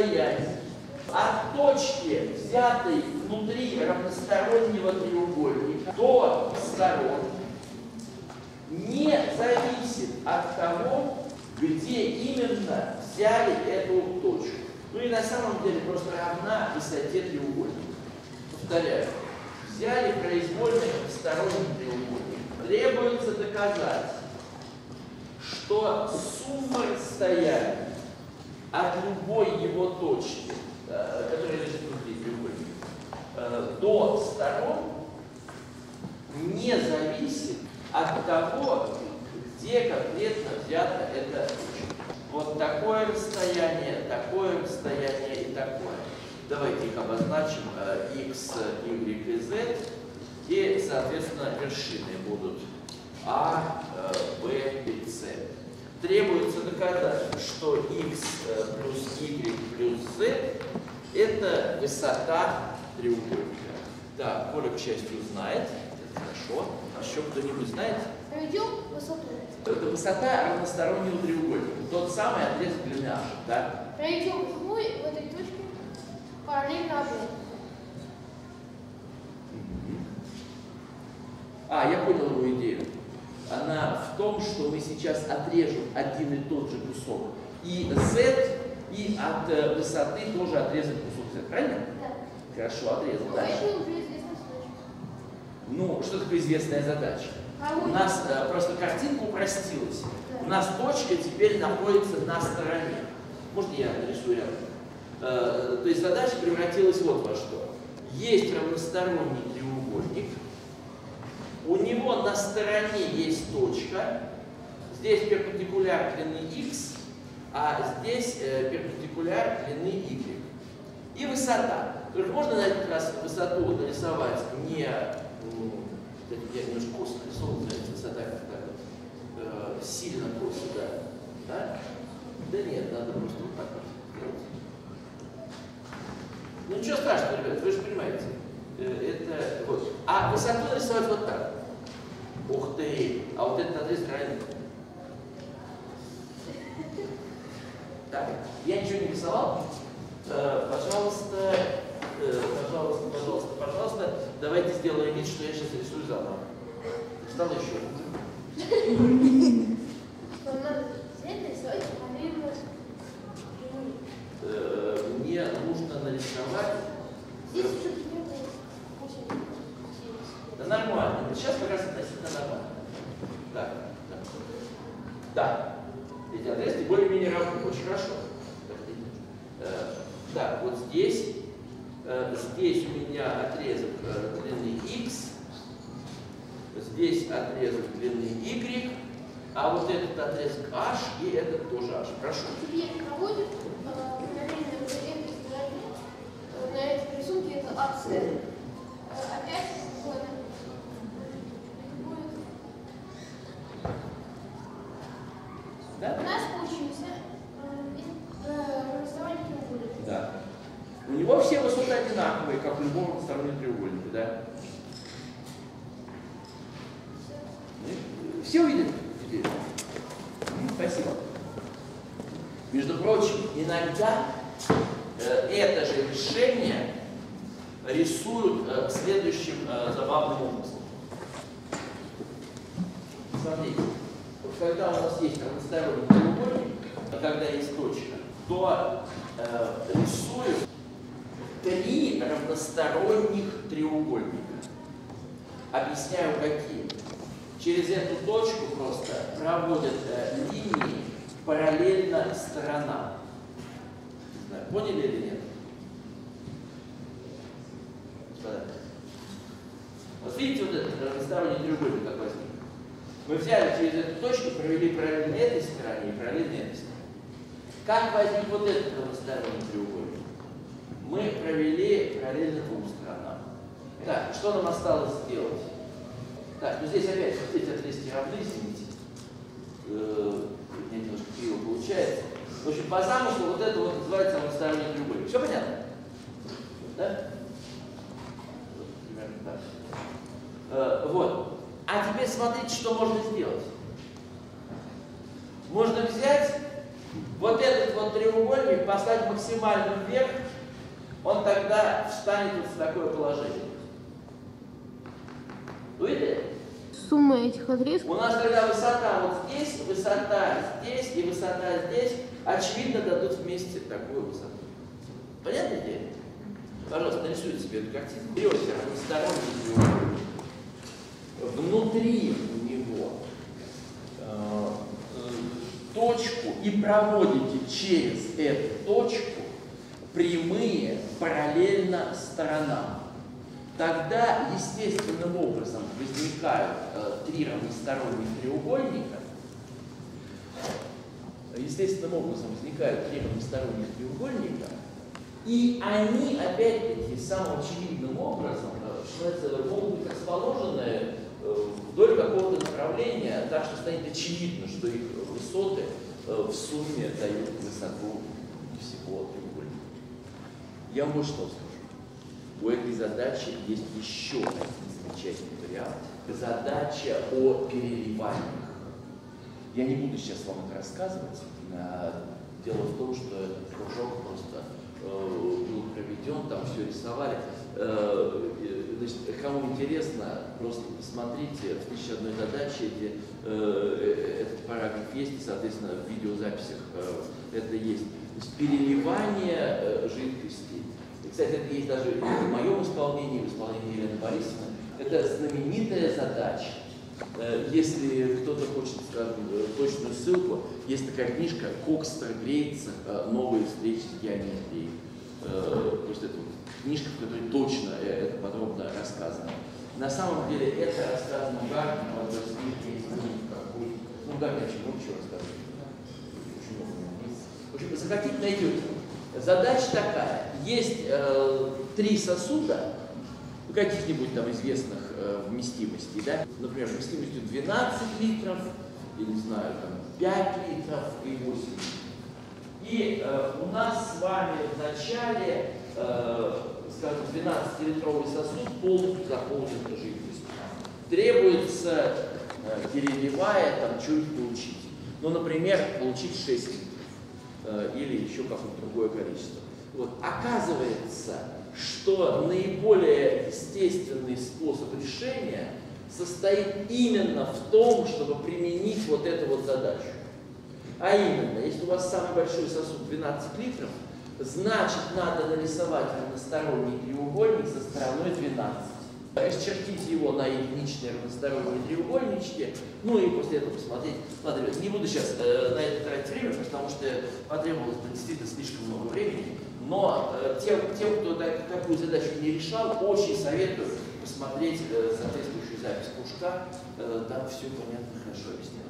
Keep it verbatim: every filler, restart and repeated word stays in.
отстоять от точки, взятой внутри равностороннего треугольника, до сторон не зависит от того, где именно взяли эту точку. Ну и на самом деле просто равна высоте треугольника. Повторяю, взяли произвольный сторонний треугольник. Требуется доказать, что сумма расстояния от любой его точки, которая лежит внутри треугольника, до сторон не зависит от того, где конкретно взята эта точка. Вот такое расстояние, такое расстояние и такое. Давайте их обозначим x, y и z. И, соответственно, вершины будут a, b и c. Требуется доказать, что x плюс y плюс z – это высота треугольника. Так, Коля, к счастью, знает. Это хорошо. А еще кто-нибудь знает? Найдем высоту. Это высота равностороннего треугольника. Тот самый отрез длины а, да? Пройдем углы в этой точке параллельно обоим. А, я понял его идею. Она в том, что мы сейчас отрежем один и тот же кусок и z, и от высоты тоже отрезать кусок z, правильно? Да. Хорошо, отрезал. Ну, дальше. Ну, что такое известная задача? А у нас а, просто картинка упростилась. Да. У нас точка теперь находится на стороне. Можно я нарисую рядом? Э, то есть задача превратилась вот во что. Есть равносторонний треугольник. У него на стороне есть точка. Здесь перпендикуляр длины x, а здесь э, перпендикуляр длины y. И высота. Только можно на этот раз высоту нарисовать не... Я немножко косо нарисовал, высота как так вот, э, сильно косо, да. да. Да нет, надо просто вот так вот делать. Ну ничего страшного, ребят, вы же понимаете. Э, это вот. А высоту нарисовать вот так. Ух ты! А вот это надо израильно. Так, я ничего не рисовал. Э, пожалуйста. Пожалуйста, пожалуйста, пожалуйста, давайте сделаем вид, что я сейчас рисую заново. Встану еще. Мне нужно нарисовать. Да нормально. Сейчас как раз относительно нормально. Так, так. Да. Эти отрезки более-менее равны. Очень хорошо. Так, вот здесь. Здесь у меня отрезок длины x, здесь отрезок длины y, а вот этот отрезок h и этот тоже h. Прошу. Теперь проводим параллельно вот этой стороне, на этом рисунке это а цэ. Опять да? У нас получилось рисование треугольника. Да. У него все высоты одинаковые, как у любого равностороннего треугольника, да? Все увидели? Спасибо. Между прочим, иногда э, это же решение рисуют э, следующим э, забавным образом. Смотрите, вот когда у нас есть равносторонний треугольник, когда есть точка, то э, рисуют три равносторонних треугольника. Объясняю, какие. Через эту точку просто проводят э, линии параллельно сторонам. Поняли или нет? Вот видите вот этот равносторонний треугольник, как возник? Мы взяли через эту точку, провели параллельно этой стороне и параллельно этой стороне. Как возник вот этот равносторонний треугольник? Мы провели параллельно двум сторонам. Так, что нам осталось сделать? Так, ну здесь опять вот эти отрезки равны, извините. У меня немножко криво получается. В общем, по замыслу вот это вот называется равносторонний треугольник. Все понятно? Да? Вот, примерно так. Э, вот. А теперь смотрите, что можно сделать. Можно взять вот этот вот треугольник послать максимально вверх, он тогда встанет вот в такое положение. Видите? Сумма этих отрезков. У нас тогда высота вот здесь, высота здесь и высота здесь, очевидно, дадут вместе такую высоту. Понятно идея? Пожалуйста, нарисуйте себе эту картинку. Берете односторонний треугольник, внутри у него э, точку и проводите через эту точку прямые параллельно сторонам. Тогда естественным образом возникают э, три равносторонних треугольника. Естественным образом возникают три равносторонних треугольника. И они, опять-таки, самым очевидным образом э, могут быть расположены э, вдоль какого-то направления, так что станет очевидно, что их высоты э, в сумме дают высоту всего треугольника. Я вам вот что скажу. У этой задачи есть еще один замечательный вариант. Задача о переливаниях. Я не буду сейчас вам это рассказывать. Дело в том, что этот кружок просто был проведен, там все рисовали. Значит, кому интересно, просто посмотрите в тысяче одной задаче, этот параграф есть, и, соответственно, в видеозаписях это есть. Переливание жидкостей. Кстати, это есть даже в моем исполнении, в исполнении Елены Борисовны. Это знаменитая задача. Если кто-то хочет, скажем, точную ссылку, есть такая книжка «Кокстер Грейца. Новые встречи с геометрией». То есть это вот книжка, в которой точно это подробно рассказано. На самом деле это рассказано Гарпином, то есть есть какой-то... Ну, Гарпин, ну, еще рассказывает. Очень много. В общем, если хотите, найдете. Задача такая. Есть э, три сосуда, ну, каких-нибудь там известных э, вместимостей, да? Например, вместимостью двенадцать литров, я не знаю, там, пять литров и восемь. И э, у нас с вами в начале, э, скажем, двенадцатилитровый сосуд полностью заполнен жидкостью. Требуется, э, переливая, там, чуть получить. Ну, например, получить шесть литров э, или еще какое-то другое количество. Вот. Оказывается, что наиболее естественный способ решения состоит именно в том, чтобы применить вот эту вот задачу. А именно, если у вас самый большой сосуд двенадцать литров, значит, надо нарисовать равносторонний треугольник со стороной двенадцать. Расчертите его на единичные равносторонние треугольнички, ну и после этого посмотреть. Ладно, не буду сейчас э, на это тратить время, потому что потребовалось действительно слишком много времени. Но э, тем, тем, кто так, такую задачу не решал, очень советую посмотреть э, соответствующую запись кружка. Э, там все понятно, хорошо объяснено.